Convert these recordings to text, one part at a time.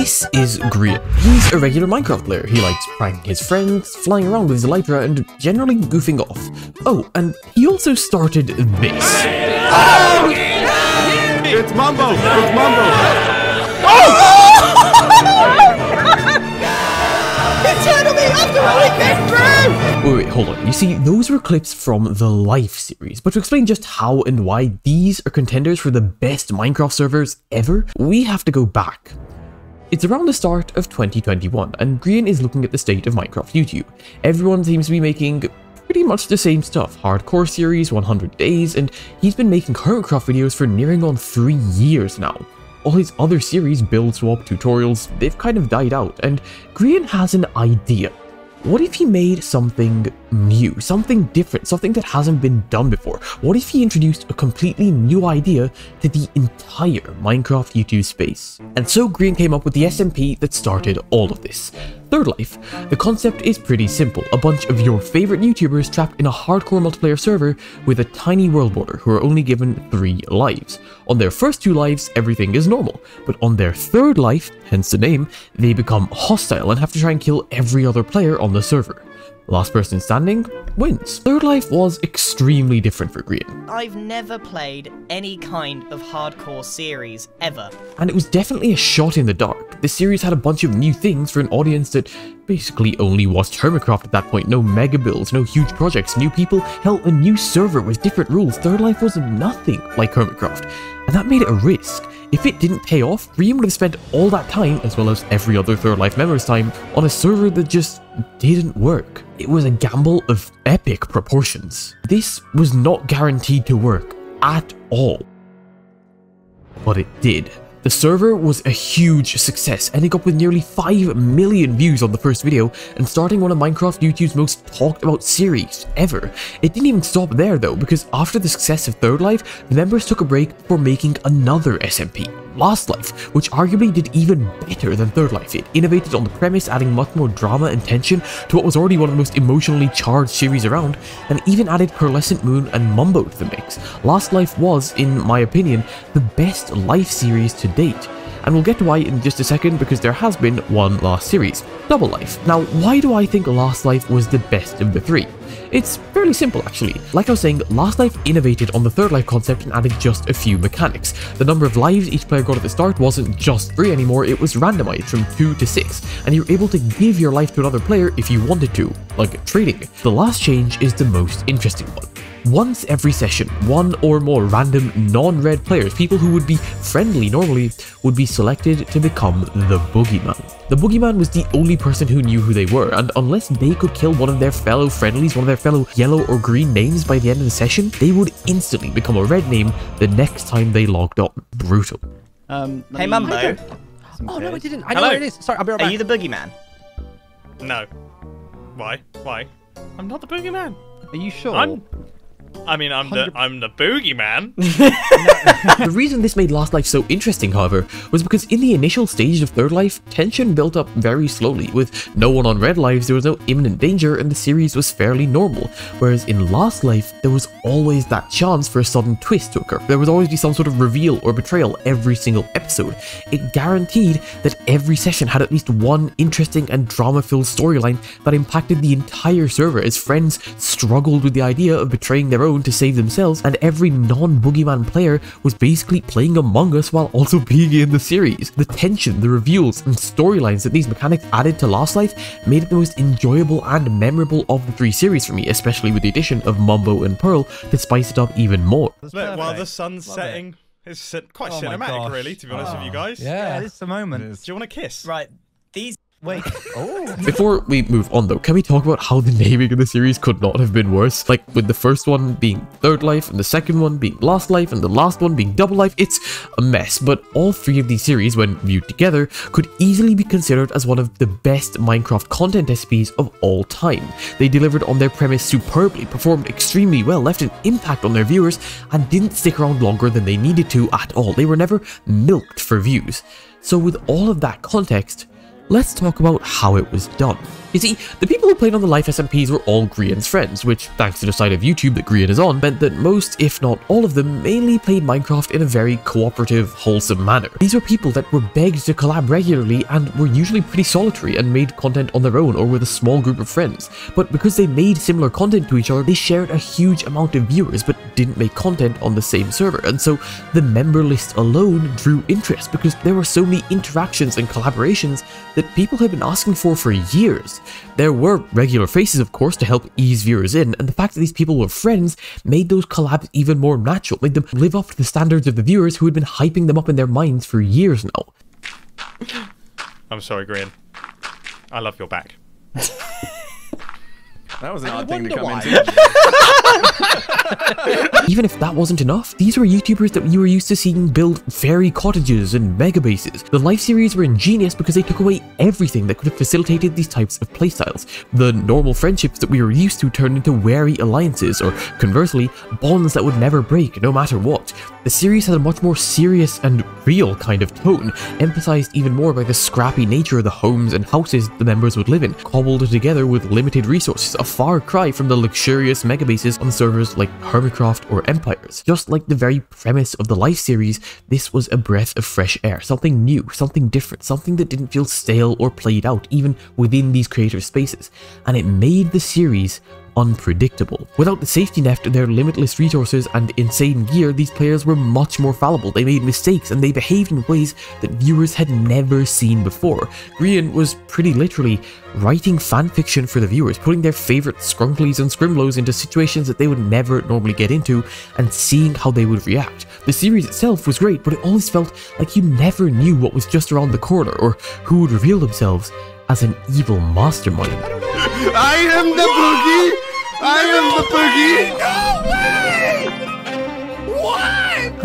This is Grian. He's a regular Minecraft player. He likes pranking his friends, flying around with his elytra, and generally goofing off. Oh, and he also started this. Oh! It's Mumbo! It's Mumbo! Oh! It's handled me up to a big burn! Wait, hold on. You see, those were clips from the Life series, but to explain just how and why these are contenders for the best Minecraft servers ever, we have to go back. It's around the start of 2021, and Grian is looking at the state of Minecraft YouTube. Everyone seems to be making pretty much the same stuff, hardcore series, 100 days, and he's been making current craft videos for nearing on 3 years now. All his other series, build swap, tutorials, they've kind of died out, and Grian has an idea. What if he made something new, something different, something that hasn't been done before? What if he introduced a completely new idea to the entire Minecraft YouTube space? And so Grian came up with the SMP that started all of this. Third Life. The concept is pretty simple. A bunch of your favorite YouTubers trapped in a hardcore multiplayer server with a tiny world border who are only given 3 lives. On their first 2 lives, everything is normal, but on their third life, hence the name, they become hostile and have to try and kill every other player on the server. Last person standing wins. Third Life was extremely different for Grian. I've never played any kind of hardcore series ever. And it was definitely a shot in the dark. The series had a bunch of new things for an audience that basically only watched Hermitcraft at that point. No mega builds, no huge projects, new people, hell, a new server with different rules. Third Life was nothing like Hermitcraft, and that made it a risk. If it didn't pay off, Grian would have spent all that time, as well as every other Third Life member's time, on a server that just didn't work. It was a gamble of epic proportions. This was not guaranteed to work at all, but it did. The server was a huge success, ending up with nearly 5 million views on the first video and starting one of Minecraft YouTube's most talked about series ever. It didn't even stop there though, because after the success of Third Life, the members took a break for making another SMP, Last Life, which arguably did even better than Third Life. It innovated on the premise, adding much more drama and tension to what was already one of the most emotionally charged series around, and even added Pearlescent Moon and Mumbo to the mix. Last Life was, in my opinion, the best Life series to date, and we'll get to why in just a second, because there has been one last series, Double Life. Now, why do I think Last Life was the best of the three? It's fairly simple, actually. Like I was saying, Last Life innovated on the Third Life concept and added just a few mechanics. The number of lives each player got at the start wasn't just 3 anymore, it was randomized from 2 to 6, and you're able to give your life to another player if you wanted to, like trading. The last change is the most interesting one. Once every session, one or more random non-red players, people who would be friendly normally, would be selected to become the boogeyman. The boogeyman was the only person who knew who they were, and unless they could kill one of their fellow friendlies, one of their fellow yellow or green names by the end of the session, they would instantly become a red name the next time they logged on. Brutal. Hey Mumbo. Oh no, I didn't. I know where it is. Sorry, I'll be right back. Are you the boogeyman? No. Why? Why? I'm not the boogeyman. Are you sure? I'm the boogeyman. The reason this made Last Life so interesting, however, was because in the initial stage of Third Life, tension built up very slowly. With no one on red lives, there was no imminent danger and the series was fairly normal. Whereas in Last Life, there was always that chance for a sudden twist to occur. There would always be some sort of reveal or betrayal every single episode. It guaranteed that every session had at least one interesting and drama-filled storyline that impacted the entire server as friends struggled with the idea of betraying their own to save themselves, and every non-boogeyman player was basically playing Among Us while also being in the series. The tension, the reveals, and storylines that these mechanics added to Last Life made it the most enjoyable and memorable of the 3 series for me, especially with the addition of Mumbo and Pearl to spice it up even more. Look, while the sun's setting, it's quite cinematic really, to be honest with you guys. Yeah, it's the moment. Do you want a kiss? Right, these... Wait. Oh. Before we move on though, can we talk about how the naming of the series could not have been worse? Like, with the first one being Third Life, and the second one being Last Life, and the last one being Double Life, it's a mess. But all 3 of these series, when viewed together, could easily be considered as one of the best Minecraft content SPs of all time. They delivered on their premise superbly, performed extremely well, left an impact on their viewers, and didn't stick around longer than they needed to at all. They were never milked for views. So with all of that context, let's talk about how it was done. You see, the people who played on the Life SMPs were all Grian's friends, which, thanks to the side of YouTube that Grian is on, meant that most, if not all of them, mainly played Minecraft in a very cooperative, wholesome manner. These were people that were begged to collab regularly and were usually pretty solitary and made content on their own or with a small group of friends. But because they made similar content to each other, they shared a huge amount of viewers but didn't make content on the same server, and so the member list alone drew interest because there were so many interactions and collaborations that people had been asking for years. There were regular faces, of course, to help ease viewers in, and the fact that these people were friends made those collabs even more natural, made them live up to the standards of the viewers who had been hyping them up in their minds for years now. I'm sorry, Grian. I love your back. That was an odd thing to come into. Even if that wasn't enough, these were YouTubers that you were used to seeing build fairy cottages and mega bases. The Life series were ingenious because they took away everything that could have facilitated these types of playstyles. The normal friendships that we were used to turned into wary alliances, or conversely, bonds that would never break no matter what. The series had a much more serious and real kind of tone, emphasized even more by the scrappy nature of the homes and houses the members would live in, cobbled together with limited resources. A far cry from the luxurious megabases on servers like Hermitcraft or Empires. Just like the very premise of the Life series, this was a breath of fresh air, something new, something different, something that didn't feel stale or played out even within these creative spaces, and it made the series unpredictable. Without the safety net of their limitless resources and insane gear, these players were much more fallible. They made mistakes and they behaved in ways that viewers had never seen before. Grian was pretty literally writing fanfiction for the viewers, putting their favorite scrunklies and scrimlows into situations that they would never normally get into and seeing how they would react. The series itself was great, but it always felt like you never knew what was just around the corner or who would reveal themselves as an evil mastermind. I am the boogie! I am the boogie! No way! What?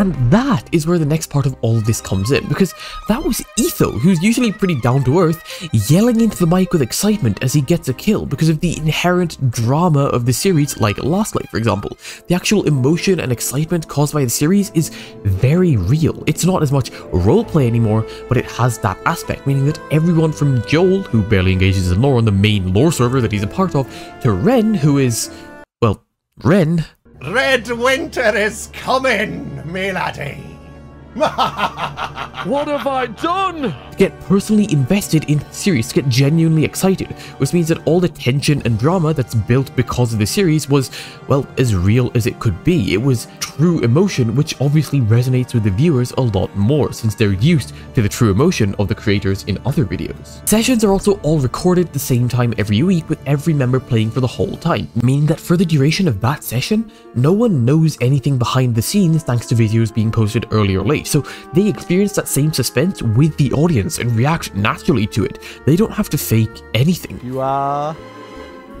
And that is where the next part of all of this comes in, because that was Etho, who's usually pretty down to earth, yelling into the mic with excitement as he gets a kill because of the inherent drama of the series, like Last Life, for example. The actual emotion and excitement caused by the series is very real. It's not as much roleplay anymore, but it has that aspect, meaning that everyone from Joel, who barely engages in lore on the main lore server that he's a part of, to Ren, who is, well, Ren. Red winter is coming, me laddie. What have I done? To get personally invested in the series, to get genuinely excited, which means that all the tension and drama that's built because of the series was, well, as real as it could be. It was true emotion, which obviously resonates with the viewers a lot more, since they're used to the true emotion of the creators in other videos. Sessions are also all recorded at the same time every week, with every member playing for the whole time, meaning that for the duration of that session, no one knows anything behind the scenes thanks to videos being posted early or late. So they experience that same suspense with the audience and react naturally to it. They don't have to fake anything. You are...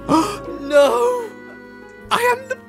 No! I am the...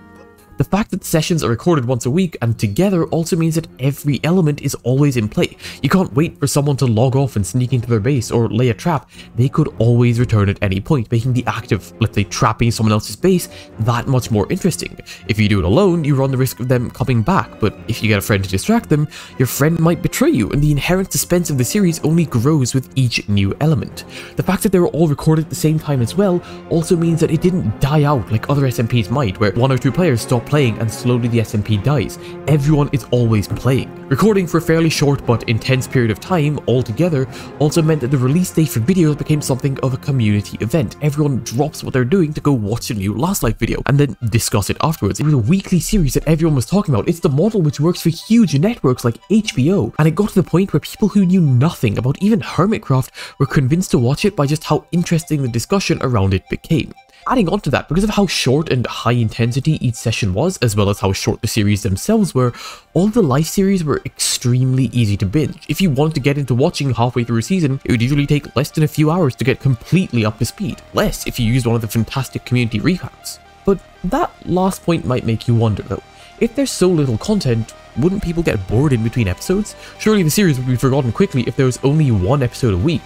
The fact that sessions are recorded once a week and together also means that every element is always in play. You can't wait for someone to log off and sneak into their base or lay a trap. They could always return at any point, making the act of, let's say, trapping someone else's base that much more interesting. If you do it alone, you run the risk of them coming back, but if you get a friend to distract them, your friend might betray you, and the inherent suspense of the series only grows with each new element. The fact that they were all recorded at the same time as well also means that it didn't die out like other SMPs might, where one or two players stop playing and slowly the SMP dies. Everyone is always playing. Recording for a fairly short but intense period of time altogether also meant that the release date for videos became something of a community event. Everyone drops what they're doing to go watch a new Last Life video and then discuss it afterwards. It was a weekly series that everyone was talking about. It's the model which works for huge networks like HBO, and it got to the point where people who knew nothing about even Hermitcraft were convinced to watch it by just how interesting the discussion around it became. Adding on to that, because of how short and high intensity each session was, as well as how short the series themselves were, all the Life series were extremely easy to binge. If you wanted to get into watching halfway through a season, it would usually take less than a few hours to get completely up to speed. Less if you used one of the fantastic community recaps. But that last point might make you wonder though, if there's so little content, wouldn't people get bored in between episodes? Surely the series would be forgotten quickly if there was only one episode a week.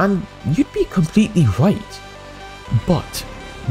And you'd be completely right. But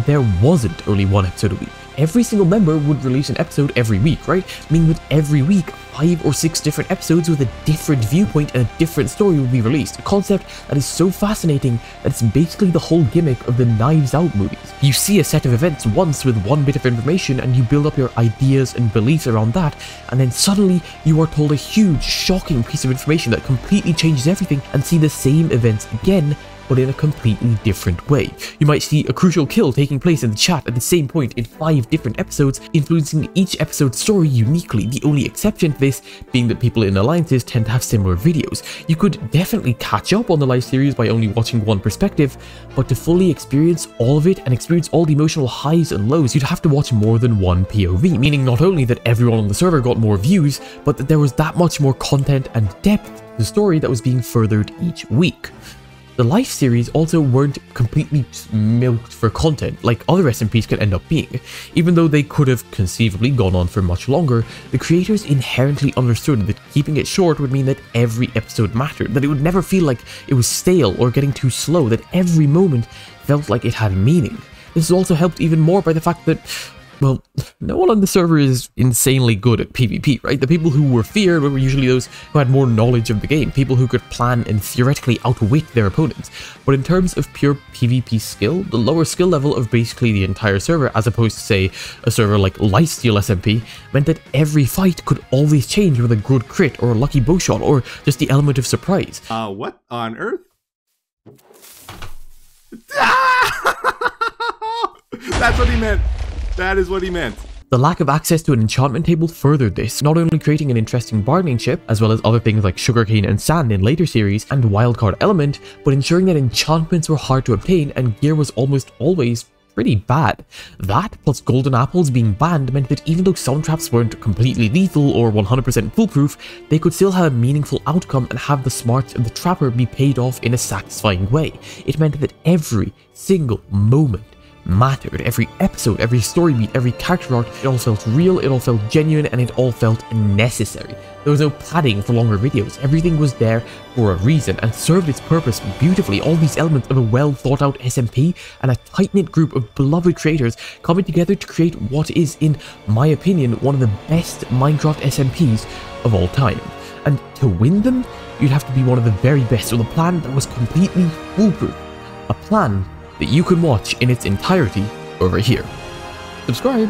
there wasn't only one episode a week. Every single member would release an episode every week, right? Meaning that every week, 5 or 6 different episodes with a different viewpoint and a different story will be released, a concept that is so fascinating that it's basically the whole gimmick of the Knives Out movies. You see a set of events once with one bit of information and you build up your ideas and beliefs around that, and then suddenly you are told a huge, shocking piece of information that completely changes everything and see the same events again, but in a completely different way. You might see a crucial kill taking place in the chat at the same point in 5 different episodes, influencing each episode's story uniquely, the only exception to this being that people in alliances tend to have similar videos. You could definitely catch up on the live series by only watching one perspective, but to fully experience all of it and experience all the emotional highs and lows, you'd have to watch more than one POV, meaning not only that everyone on the server got more views, but that there was that much more content and depth to the story that was being furthered each week. The Life series also weren't completely milked for content, like other SMPs could end up being. Even though they could have conceivably gone on for much longer, the creators inherently understood that keeping it short would mean that every episode mattered, that it would never feel like it was stale or getting too slow, that every moment felt like it had meaning. This is also helped even more by the fact that, well, no one on the server is insanely good at PvP, right? The people who were feared were usually those who had more knowledge of the game, people who could plan and theoretically outwit their opponents. But in terms of pure PvP skill, the lower skill level of basically the entire server, as opposed to, say, a server like Lifesteal SMP, meant that every fight could always change with a good crit or a lucky bow shot or just the element of surprise. What on earth? Ah! That's what he meant. That is what he meant. The lack of access to an enchantment table furthered this, not only creating an interesting bargaining chip, as well as other things like sugarcane and sand in later series, and wildcard element, but ensuring that enchantments were hard to obtain and gear was almost always pretty bad. That, plus golden apples being banned, meant that even though some traps weren't completely lethal or 100% foolproof, they could still have a meaningful outcome and have the smarts of the trapper be paid off in a satisfying way. It meant that every single moment mattered. Every episode, every story beat, every character arc, it all felt real, it all felt genuine, and it all felt necessary. There was no padding for longer videos. Everything was there for a reason and served its purpose beautifully. All these elements of a well thought out SMP and a tight-knit group of beloved creators coming together to create what is, in my opinion, one of the best Minecraft SMPs of all time. And to win them, you'd have to be one of the very best with a plan that was completely foolproof. A plan that you can watch in its entirety over here. Subscribe!